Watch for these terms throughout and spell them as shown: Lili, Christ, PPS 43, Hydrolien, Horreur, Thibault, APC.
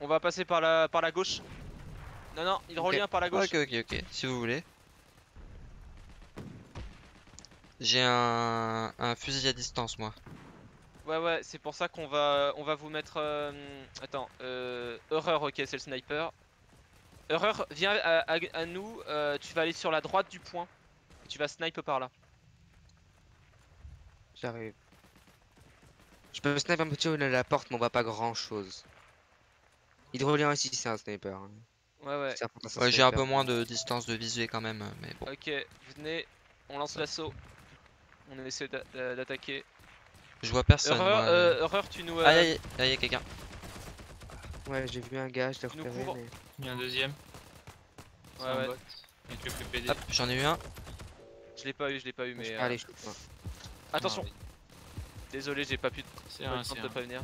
On va passer par la gauche. Non, non, il revient par la gauche. Ok, ok, ok, si vous voulez. J'ai un fusil à distance, moi. Ouais, ouais, c'est pour ça qu'on va, vous mettre... attends, Horreur, ok, c'est le sniper. Horreur, viens à nous, tu vas aller sur la droite du point. Et tu vas sniper par là. J'arrive. Je peux sniper un petit peu la porte, mais on voit pas grand chose. Hydrolien ici, c'est un sniper. Ouais, ouais. Ouais, j'ai un peu moins de distance de visuel quand même, mais bon. Ok, venez, on lance l'assaut. On essaie d'attaquer. Je vois personne. Horreur, tu nous. Ah, y'a quelqu'un. Ouais, j'ai vu un gars, je l'ai repéré. Mais... il y a un deuxième. Ouais, ouais. J'en ai eu un. Je l'ai pas eu, mais. Allez, je coupe. Attention. Désolé, j'ai pas pu de prévenir.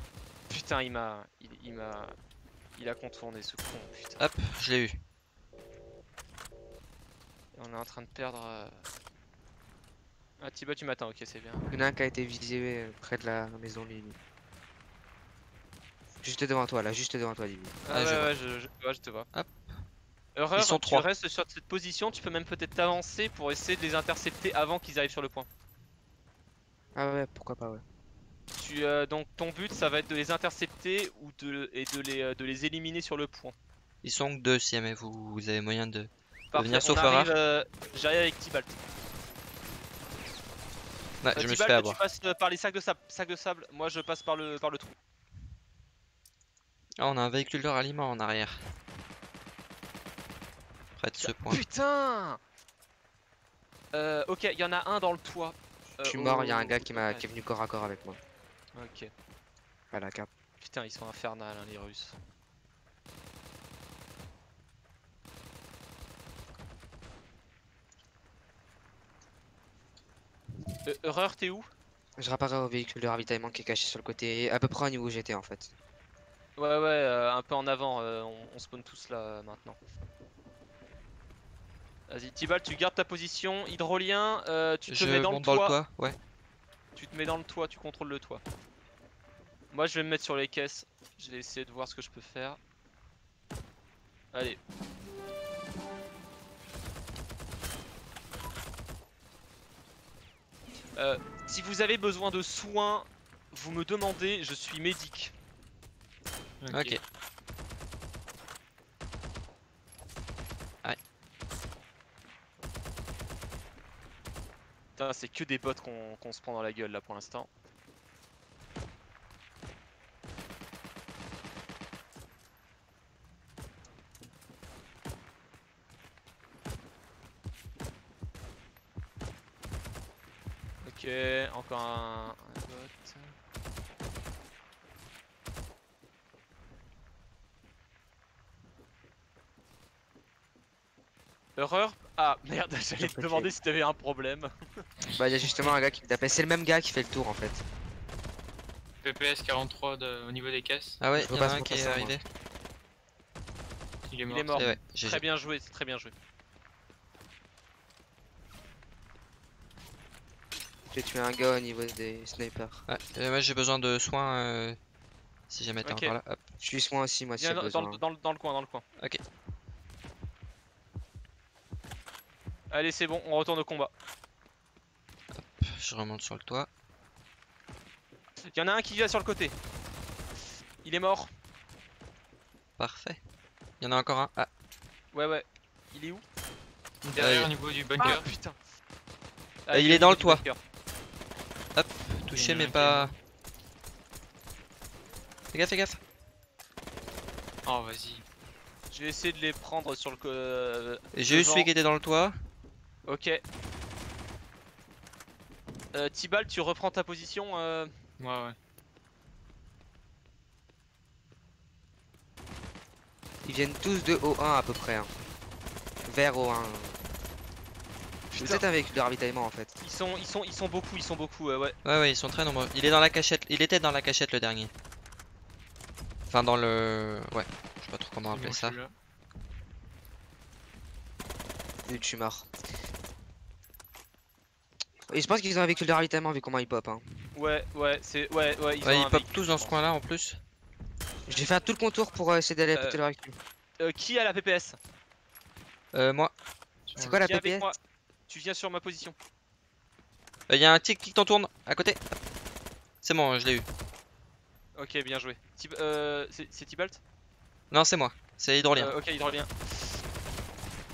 Putain, il m'a. Il a contourné ce con, putain. Hop, je l'ai eu. Et on est en train de perdre. Ah, Thibault, tu m'attends, ok, c'est bien. Il y en a un qui a été visé près de la maison Lili. Juste devant toi, là, juste devant toi, Lili. Ah, je te vois. Hop. Horreur, ils sont tu 3. Restes sur cette position, tu peux même peut-être t'avancer pour essayer de les intercepter avant qu'ils arrivent sur le point. Ah ouais, pourquoi pas, ouais. Tu, donc ton but ça va être de les intercepter ou de les éliminer sur le point. Ils sont que deux si jamais vous avez moyen de, venir sauf Horreur. J'arrive avec Thibault. Ouais, je me suis fait avoir. Tu passes par les sacs de sable, moi je passe par le, trou. Ah, on a un véhicule de ralliement en arrière. Près de ce point. Putain ok, il y en a un dans le toit. Je suis mort, il y a un gars qui est venu corps à corps avec moi. Ok. À la carte. Putain, ils sont infernales, hein, les Russes. Horreur, t'es où? Je réapparais au véhicule de ravitaillement qui est caché sur le côté, à peu près au niveau où j'étais en fait. Ouais, ouais, un peu en avant, on spawn tous là maintenant. Vas-y, Thibault, tu gardes ta position. Hydrolien, tu te mets dans le toit. Ouais. Tu te mets dans le toit, tu contrôles le toit. Moi, je vais me mettre sur les caisses. Je vais essayer de voir ce que je peux faire. Allez. Si vous avez besoin de soins, vous me demandez, je suis médic. Ok. Putain, c'est que des bots qu'on se prend dans la gueule là pour l'instant. Ok, encore un, bot. Horreur. Ah merde, j'allais te demander si t'avais un problème. Bah y'a justement un gars qui me tapait, c'est le même gars qui fait le tour en fait. PPS 43 au niveau des caisses. Ah ouais, il y en a un qui est arrivé. Il est mort, ouais, très bien joué, c'est très bien joué. J'ai tué un gars au niveau des snipers. Ouais, moi j'ai besoin de soins si jamais t'es encore là. Hop. Je suis soin aussi moi si j'ai besoin. Dans le coin, Ok. Allez, c'est bon, on retourne au combat. Hop, je remonte sur le toit. Il y en a un qui va sur le côté. Il est mort. Parfait. Il y en a encore un. Ah. Ouais, ouais. Il est où? Derrière, au niveau du bunker. Ah, putain. Ah, il est dans le toit. Hop, touché mais pas... Fais gaffe, Oh, vas-y. Je vais essayer de les prendre sur le... J'ai eu celui qui était dans le toit. Ok. Thibault, tu reprends ta position. Ouais, ouais. Ils viennent tous de O1 à peu près. Hein. Vers O1. Vous êtes avec le ravitaillement en fait. Ils sont beaucoup, ouais. Ouais, ouais, ils sont très nombreux. Il est dans la cachette. Il était dans la cachette le dernier. Enfin, dans le. Ouais, je sais pas trop comment appeler ça. Je suis mort. Et je pense qu'ils ont un véhicule de ravitaillement vu comment ils pop. Hein. Ouais, ils pop tous dans ce coin là en plus. J'ai fait tout le contour pour essayer d'aller à côté de leur recul. Qui a la PPS? Moi. C'est quoi la PPS? Tu viens sur ma position. Y'a un tic qui t'en tourne à côté. C'est bon, je l'ai eu. Ok, bien joué. C'est Thibault? Non, c'est moi. C'est Hydrolien. Ok, Hydrolien.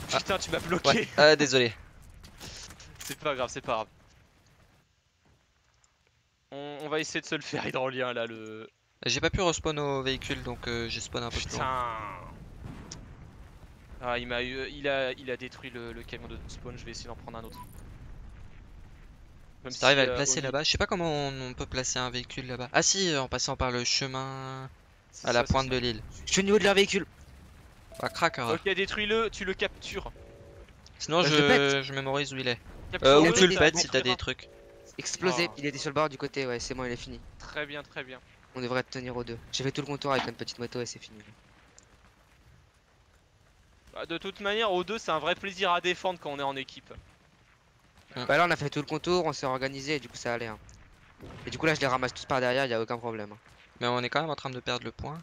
Putain, tu m'as bloqué. Ouais. Désolé. C'est pas grave, c'est pas grave. On va essayer de se le faire, Hydrolien là. J'ai pas pu respawn au véhicule donc j'ai spawn un peu. Putain. Ah, il a détruit le camion de spawn. Je vais essayer d'en prendre un autre. Même si t'arrives à le placer là-bas. Je sais pas comment on peut placer un véhicule là-bas. Ah si, en passant par le chemin à la pointe de l'île. Je suis au niveau de leur véhicule. Ah, crack, hein. Ok, détruis-le, tu le captures. Sinon je mémorise où il est. Ou tu le pètes si t'as des trucs. Explosé, il était sur le bord du côté, ouais, c'est bon, il est fini. Très bien, très bien. On devrait tenir aux deux. J'ai fait tout le contour avec une petite moto et c'est fini. Bah, de toute manière, aux deux, c'est un vrai plaisir à défendre quand on est en équipe. Bah là, on a fait tout le contour, on s'est organisé et du coup, ça allait. Hein. Et du coup, là, je les ramasse tous par derrière, y a aucun problème. Mais on est quand même en train de perdre le point.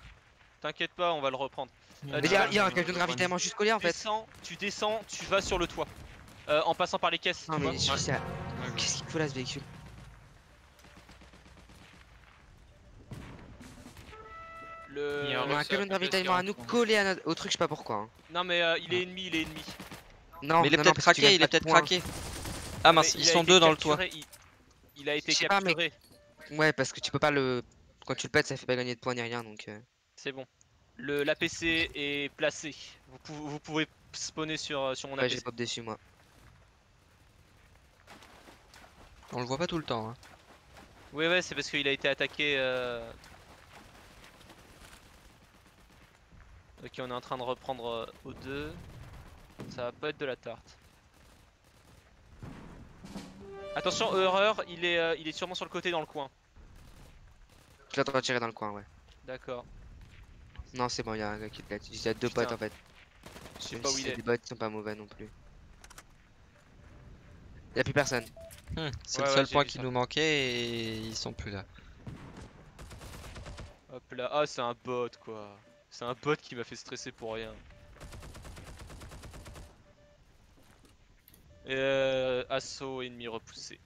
T'inquiète pas, on va le reprendre. Mais il y a un camion de ravitaillement juste collé en fait. Tu descends, tu vas sur le toit. En passant par les caisses. Non mais qu'est-ce qu'il faut là ce véhicule? Il y a un camion de ravitaillement à nous collé à notre... au truc, je sais pas pourquoi. Hein. Non mais il est ennemi. Non, mais il est peut-être craqué, Ah mince, ils sont deux dans le toit. Il a été capturé. Ouais, parce que tu peux pas le... Quand tu le pètes, ça fait pas gagner de points ni rien donc... C'est bon. L'APC est placé. Vous pouvez spawner sur mon APC. Ouais, j'ai pop dessus moi. On le voit pas tout le temps. Hein. Oui, ouais, c'est parce qu'il a été attaqué. Ok, on est en train de reprendre O2. Ça va pas être de la tarte. Attention, Horreur, il est sûrement sur le côté dans le coin. Je l'entends tirer dans le coin, ouais. D'accord. Non, c'est bon, il y a un gars qui est... Il y a deux potes en fait. Je sais pas où il est. Les bots sont pas mauvais non plus. Y'a plus personne. C'est le seul point qui nous manquait et ils sont plus là. Hop là, ah c'est un bot quoi. C'est un bot qui m'a fait stresser pour rien. Assaut ennemi repoussé.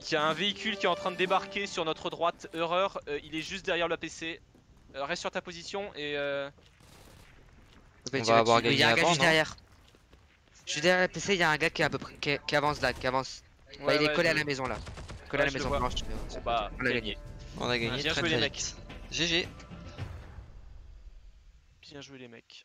Il y a un véhicule qui est en train de débarquer sur notre droite. Horreur, il est juste derrière l'APC. Reste sur ta position et... On va avoir gagné. Il y a un gars juste derrière. Je suis derrière l'APC, il y a un gars qui est à peu près qui avance là, qui avance. Ouais, bah, il est collé à la maison là. Collé à la maison blanche. Bah, on a gagné. On a gagné. Bien joué les mecs. GG. Bien joué les mecs.